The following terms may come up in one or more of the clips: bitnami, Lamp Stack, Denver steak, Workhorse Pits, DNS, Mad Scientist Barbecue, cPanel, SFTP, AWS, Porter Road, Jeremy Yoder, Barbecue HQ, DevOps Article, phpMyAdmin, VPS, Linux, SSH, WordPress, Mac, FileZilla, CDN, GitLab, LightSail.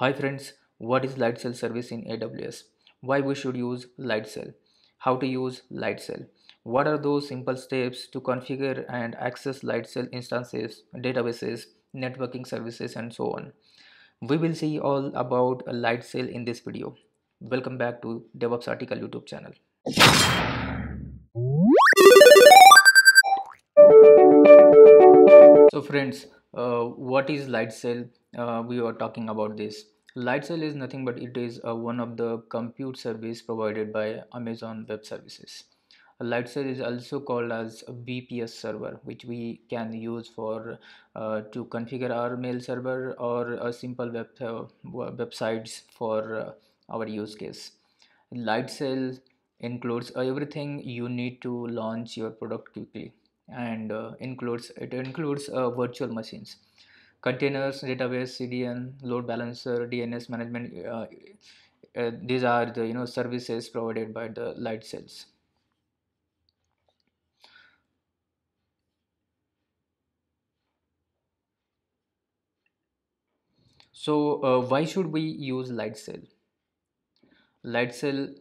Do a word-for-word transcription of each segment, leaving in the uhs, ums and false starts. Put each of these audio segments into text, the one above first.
Hi friends, what is LightSail service in A W S? Why we should use LightSail? How to use LightSail? What are those simple steps to configure and access LightSail instances, databases, networking services and so on? We will see all about LightSail in this video. Welcome back to DevOps Article YouTube channel. So friends, uh, what is LightSail? Uh, we are talking about this. LightSail is nothing but it is uh, one of the compute service provided by Amazon Web Services. LightSail is also called as a V P S server, which we can use for uh, to configure our mail server or a simple web uh, websites for uh, our use case. LightSail includes everything you need to launch your product quickly, and uh, includes it includes uh, virtual machines, containers, database, C D N, load balancer, D N S management. Uh, uh, these are the you know services provided by the LightSail. So uh, why should we use LightSail? LightSail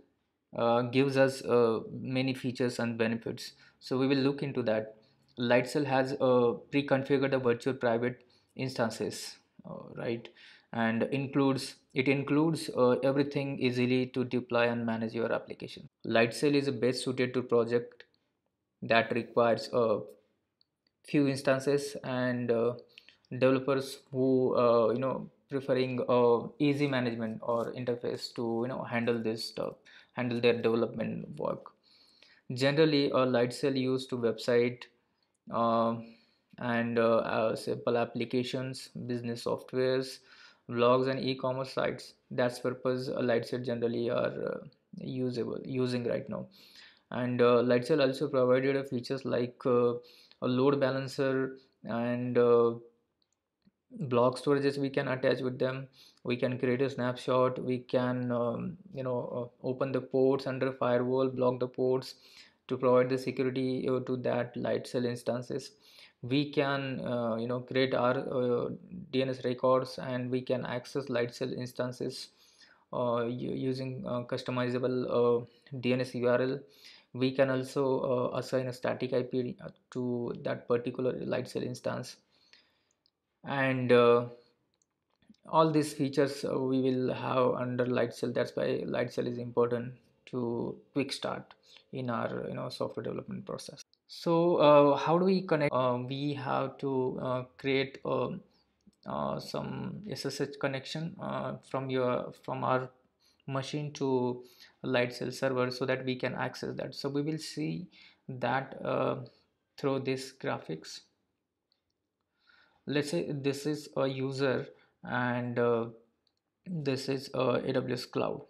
uh, gives us uh, many features and benefits. So we will look into that. LightSail has uh, pre-configured the virtual private instances, uh, right? And includes it includes uh, everything easily to deploy and manage your application. LightSail is best suited to project that requires a uh, few instances and uh, developers who uh, you know preferring uh, easy management or interface to you know handle this stuff, handle their development work. Generally, a LightSail used to website uh, and uh, uh, simple applications, business softwares, blogs and e-commerce sites. That's purpose uh, LightSail generally are uh, usable using right now. And uh, LightSail also provided uh, features like uh, a load balancer and uh, block storages. We can attach with them, we can create a snapshot, we can um, you know uh, open the ports under firewall, block the ports to provide the security uh, to that LightSail instances. We can uh, you know create our uh, D N S records, and we can access LightSail instances uh, using uh, customizable uh, D N S U R L. We can also uh, assign a static I P to that particular LightSail instance. And uh, all these features uh, we will have under LightSail. That's why LightSail is important to quick start in our you know software development process. So uh, how do we connect? Uh, we have to uh, create uh, uh, some S S H connection uh, from your from our machine to LightSail server so that we can access that. So we will see that uh, through this graphics. Let's say this is a user and uh, this is a A W S cloud.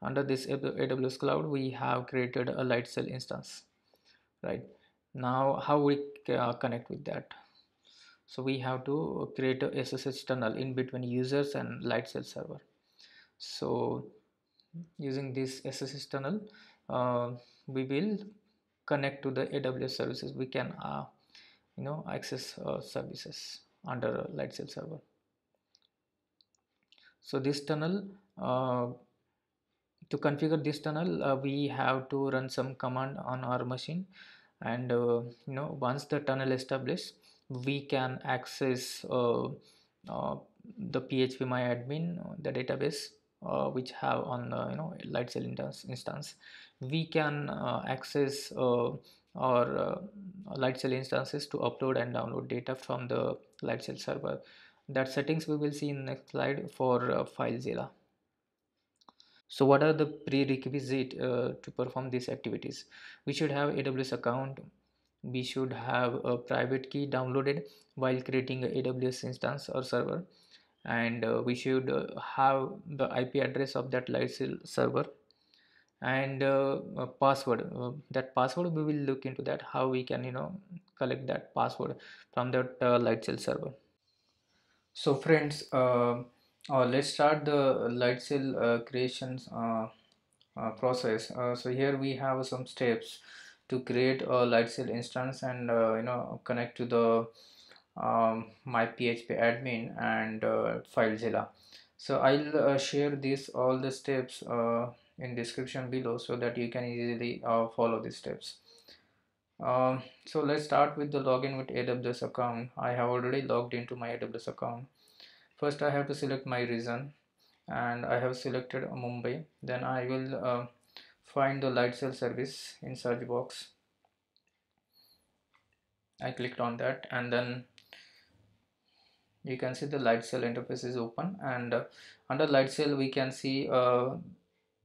Under this A W S cloud, we have created a LightSail instance. Right now, how we uh, connect with that? So we have to create a S S H tunnel in between users and LightSail server. So using this S S H tunnel, uh, we will connect to the A W S services. We can uh, you know access uh, services under LightSail server. So this tunnel, uh, to configure this tunnel, uh, we have to run some command on our machine, and uh, you know once the tunnel established, we can access uh, uh, the phpMyAdmin, the database uh, which have on uh, you know LightSail instance. We can uh, access uh, or uh, LightSail instances to upload and download data from the LightSail server. That settings we will see in next slide for uh, FileZilla. So what are the prerequisites uh, to perform these activities? We should have A W S account, we should have a private key downloaded while creating an A W S instance or server, and uh, we should uh, have the I P address of that LightSail server, and uh, a password. Uh, that password we will look into that, how we can you know collect that password from that uh, LightSail server. So friends, uh, uh, let's start the LightSail uh, creations uh, uh, process. Uh, so here we have some steps to create a LightSail instance and uh, you know connect to the um, my phpMyAdmin and uh, FileZilla. So I'll uh, share this all the steps uh, in description below so that you can easily uh, follow these steps. Uh, so let's start with the login with A W S account. I have already logged into my A W S account. First I have to select my region, and I have selected Mumbai. Then I will uh, find the Lightsail service in search box. I clicked on that, and then you can see the Lightsail interface is open, and uh, under Lightsail we can see uh,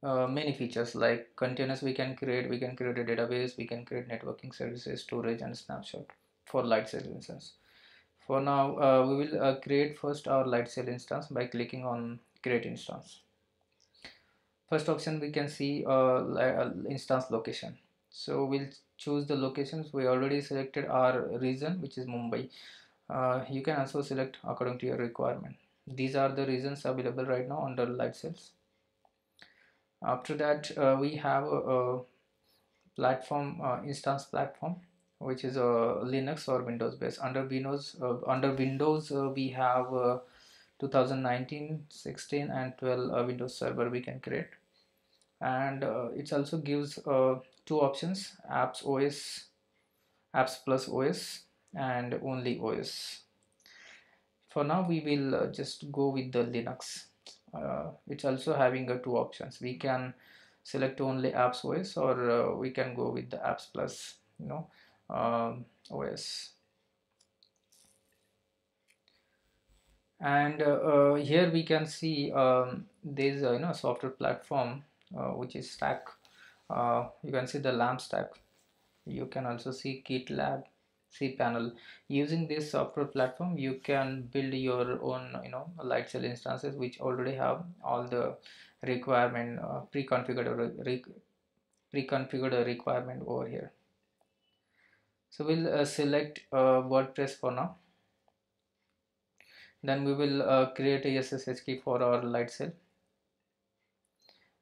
uh, many features like containers we can create, we can create a database, we can create networking services, storage and snapshot for Lightsail instance. For now uh, we will uh, create first our Lightsail instance by clicking on create instance. First option we can see uh, instance location. So we'll choose the locations. We already selected our region, which is Mumbai. Uh, you can also select according to your requirement. These are the regions available right now under Lightsails. After that uh, we have a, a platform uh, instance platform, which is a uh, Linux or Windows based. Under Windows uh, under Windows uh, we have uh, two thousand nineteen, sixteen and twelve uh, Windows server we can create, and uh, it also gives uh, two options: apps O S, apps plus O S, and only O S. For now we will uh, just go with the Linux. Uh, it's also having uh, two options. We can select only apps O S, or uh, we can go with the apps plus you know um, O S. And uh, uh, here we can see um, there's a uh, you know software platform uh, which is Stack. Uh, you can see the Lamp Stack. You can also see GitLab, cPanel. Using this software platform you can build your own you know Lightsail instances which already have all the requirement uh, pre-configured re pre-configured requirement over here. So we'll uh, select uh, WordPress for now. Then we will uh, create a S S H key for our Lightsail.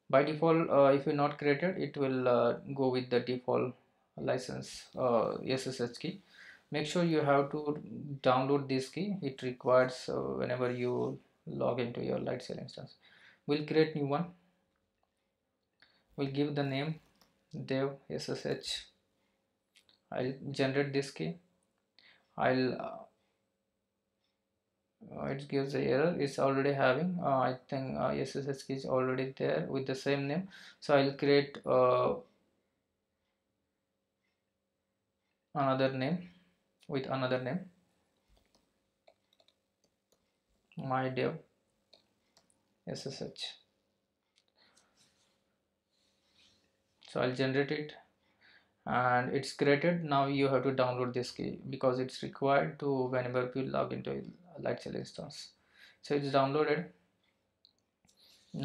By default uh, if you not created, it will uh, go with the default license uh, S S H key. Make sure you have to download this key. It requires uh, whenever you log into your Lightsail instance. We'll create new one. We'll give the name dev S S H. I'll generate this key. I'll uh, Uh, it gives the error. It's already having uh, I think uh, S S H key is already there with the same name. So I'll create uh, another name with another name, my dev S S H. So I'll generate it, and it's created. Now you have to download this key because it's required to whenever you log into it Lightsail instance. So it's downloaded.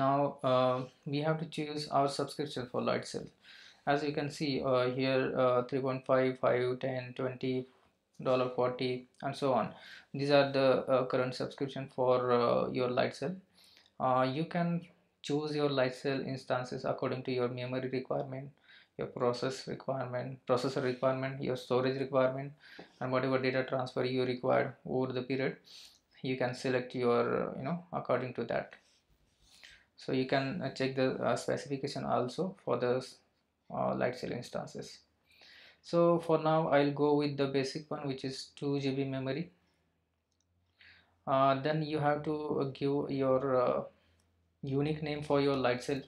Now uh, we have to choose our subscription for Lightsail. As you can see uh, here uh, three point five, five, ten, twenty, forty and so on. These are the uh, current subscription for uh, your Lightsail. Uh, you can choose your Lightsail instances according to your memory requirement, your process requirement, processor requirement, your storage requirement, and whatever data transfer you required over the period. You can select your, you know, according to that. So you can check the uh, specification also for the uh, Lightsail instances. So for now, I'll go with the basic one, which is two G B memory. Uh, then you have to give your uh, unique name for your Lightsail.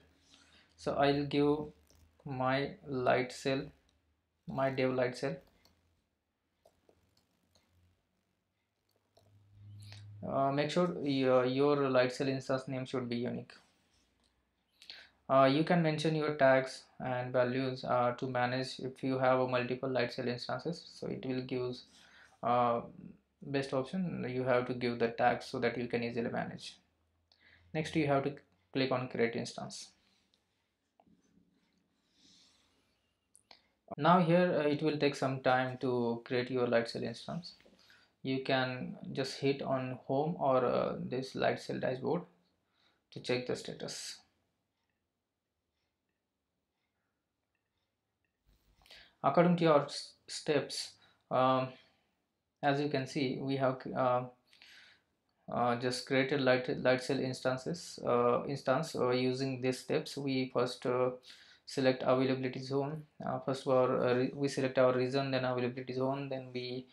So I'll give my Lightsail, my dev Lightsail. Uh, make sure your, your Lightsail instance name should be unique. Uh, you can mention your tags and values uh, to manage if you have uh, multiple Lightsail instances. So it will give uh, best option. You have to give the tags so that you can easily manage. Next you have to click on create instance. Now here uh, it will take some time to create your Lightsail instance. You can just hit on home or uh, this Lightsail dashboard to check the status. According to your steps, um, as you can see we have uh, uh, just create a light, light shell instances uh, instance uh, using these steps. We first uh, select availability zone. Uh, first of all, uh, we select our region, then availability zone, then we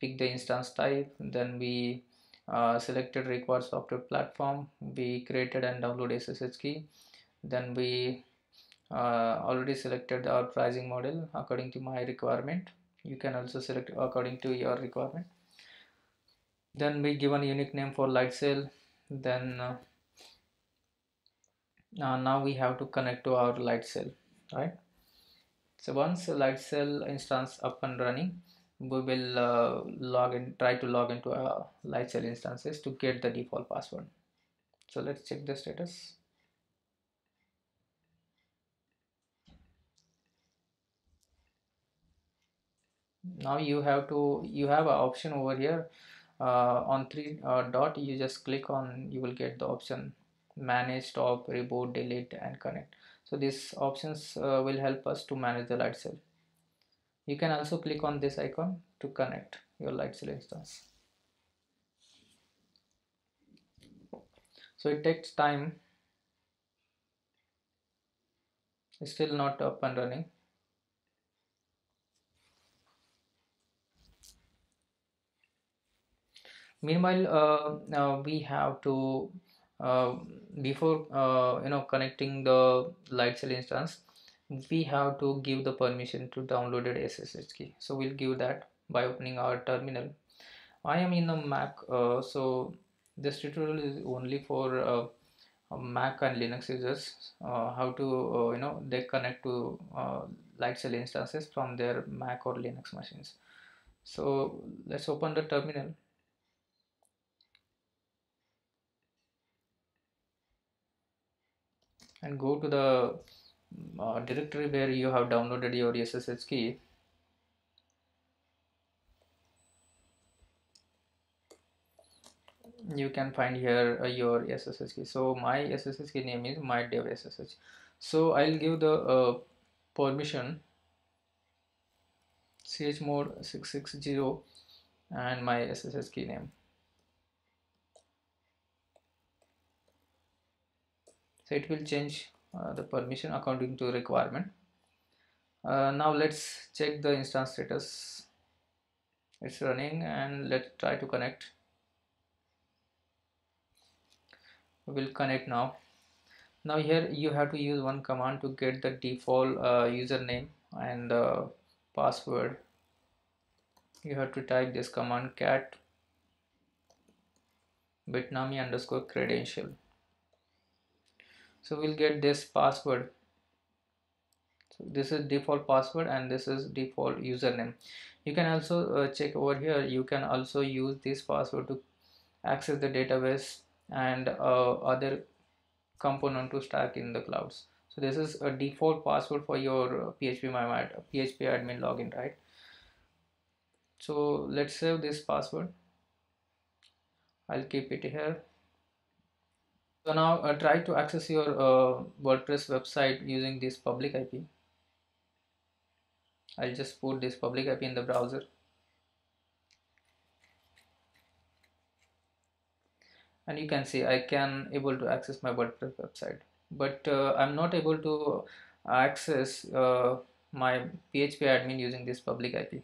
pick the instance type, then we uh, selected required software platform, we created and downloaded S S H key, then we uh, already selected our pricing model according to my requirement. You can also select according to your requirement. Then we given unique name for light cell. Then uh, Uh, now we have to connect to our light cell, right? So once the light cell instance up and running, we will uh, log in, try to log into our light cell instances to get the default password. So let's check the status. Now you have to you have an option over here uh, on three uh, dot. You just click on, you will get the option manage, stop, reboot, delete and connect. So these options uh, will help us to manage the light cell. You can also click on this icon to connect your light cell instance. So it takes time. It's still not up and running. Meanwhile, uh, now we have to Uh, before uh, you know connecting the light cell instance, we have to give the permission to downloaded S S H key. So we'll give that by opening our terminal. I am in a Mac, uh, so this tutorial is only for uh, Mac and Linux users. Uh, how to uh, you know they connect to uh, light cell instances from their Mac or Linux machines. So let's open the terminal. And go to the uh, directory where you have downloaded your S S H key. You can find here uh, your S S H key. So my S S H key name is my dev S S H. So I'll give the uh, permission chmod six six zero and my S S H key name. So it will change uh, the permission according to requirement. Uh, now let's check the instance status. It's running and let's try to connect. We will connect now. Now here you have to use one command to get the default uh, username and uh, password. You have to type this command cat bitnami underscore credential. So we'll get this password. So this is default password and this is default username. You can also uh, check over here. You can also use this password to access the database and uh, other component to stack in the clouds. So this is a default password for your phpMyAdmin login, right? So let's save this password. I'll keep it here. So now uh, try to access your uh, WordPress website using this public I P. I'll just put this public I P in the browser. And you can see I can able to access my WordPress website. But uh, I'm not able to access uh, my phpMyAdmin using this public I P.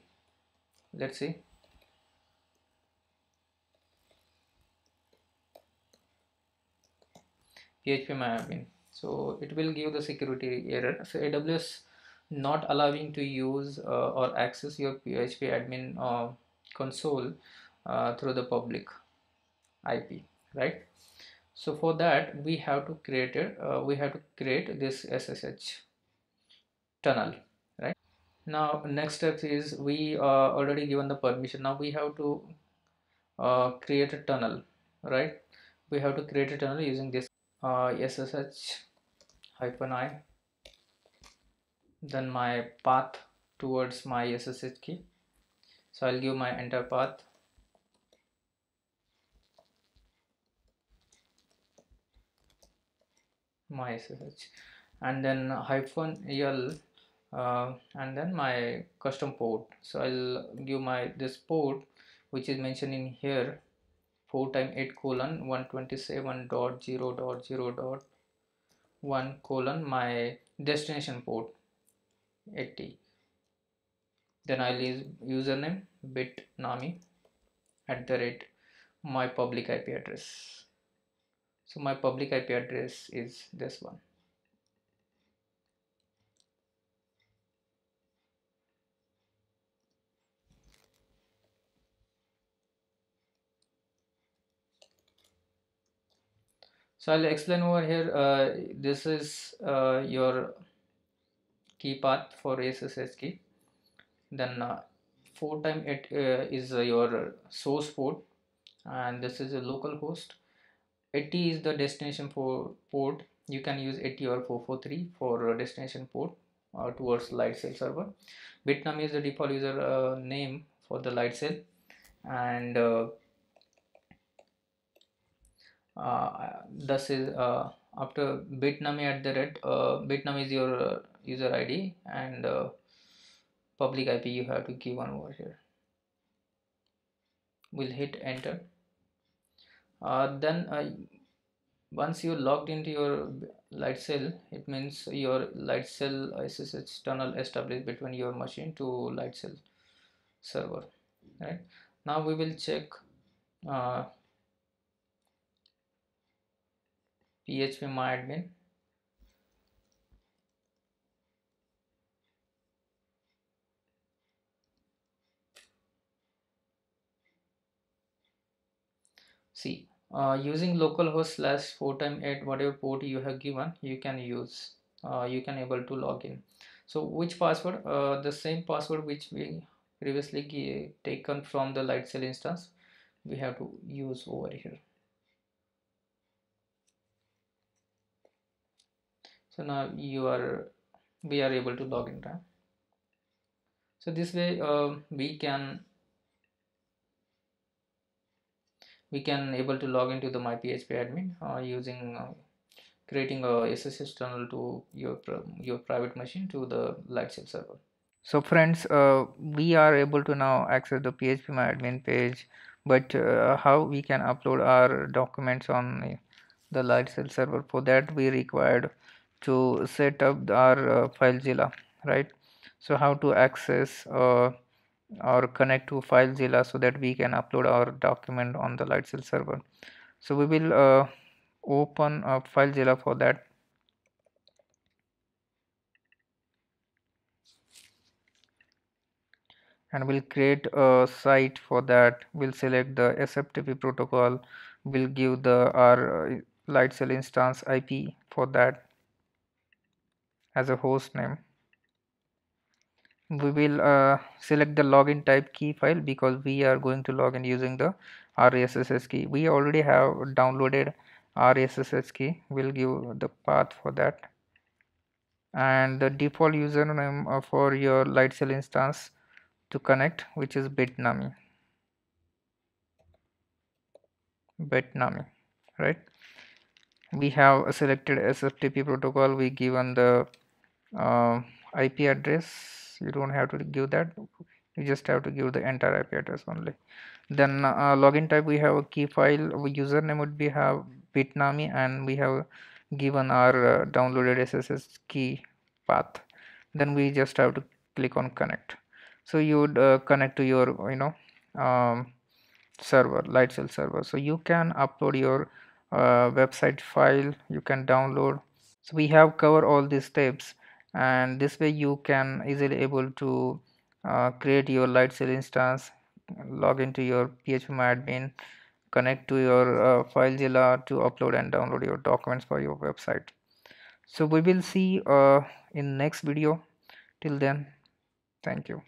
Let's see. phpMyAdmin. So it will give the security error. So A W S not allowing to use uh, or access your phpMyAdmin uh, console uh, through the public I P, right? So for that we have to create it. Uh, we have to create this S S H tunnel, right? Now next step is we are uh, already given the permission. Now we have to uh, create a tunnel, right? We have to create a tunnel using this. Uh, S S H hyphen I, then my path towards my S S H key. So I'll give my entire path. My S S H and then hyphen L uh, and then my custom port. So I'll give my this port which is mentioned in here four times eight colon one twenty-seven dot zero dot zero dot one colon my destination port eighty. Then I'll use username bitnami at the rate my public I P address. So my public I P address is this one. So I'll explain over here. Uh, this is uh, your key path for S S H key. Then uh, four times it uh, is uh, your source port, and this is a local host. eighty is the destination for port. You can use eighty or four forty-three for destination port or towards LightSail server. Bitnami is the default user uh, name for the LightSail, and uh, uh, this is uh, after bitnami at the rate uh, bitnami is your uh, user I D, and uh, public I P you have to give one over here. We'll hit enter. Uh, then uh, once you logged into your LightSail, it means your LightSail S S H tunnel established between your machine to LightSail server. Right now we will check uh, phpMyAdmin. See, uh, using localhost slash four times eight, whatever port you have given, you can use. Uh, you can able to log in. So which password? Uh, the same password which we previously taken from the LightSail instance, we have to use over here. So now you are, we are able to log in, right? So this way, uh, we can. We can able to log into the my phpAdmin uh, using uh, creating a S S H tunnel to your your private machine to the LightSail server. So friends, uh, we are able to now access the phpMyAdmin page, but uh, how we can upload our documents on the LightSail server? For that, we required to set up our uh, FileZilla, right? So how to access Uh, or connect to FileZilla so that we can upload our document on the LightSail server. So we will uh, open up FileZilla for that. And we'll create a site for that. We'll select the S F T P protocol. We'll give the our LightSail instance I P for that as a host name. We will uh, select the login type key file because we are going to login using the R S S H key. We already have downloaded R S S H key. We'll give the path for that, and the default username for your LightSail instance to connect, which is bitnami. Bitnami, right? We have selected S F T P protocol. We given the uh, I P address. You don't have to give that, you just have to give the entire I P address only. Then uh, login type, we have a key file. Our username would be have bitnami, and we have given our uh, downloaded S S H key path. Then we just have to click on connect. So you would uh, connect to your you know um, server, LightSail server. So you can upload your uh, website file, you can download. So we have covered all these steps, and this way you can easily able to uh, create your LightSail instance, log into your phpMyAdmin, connect to your uh, FileZilla to upload and download your documents for your website. So we will see uh, in next video. Till then, thank you.